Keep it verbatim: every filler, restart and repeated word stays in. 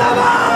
Come on!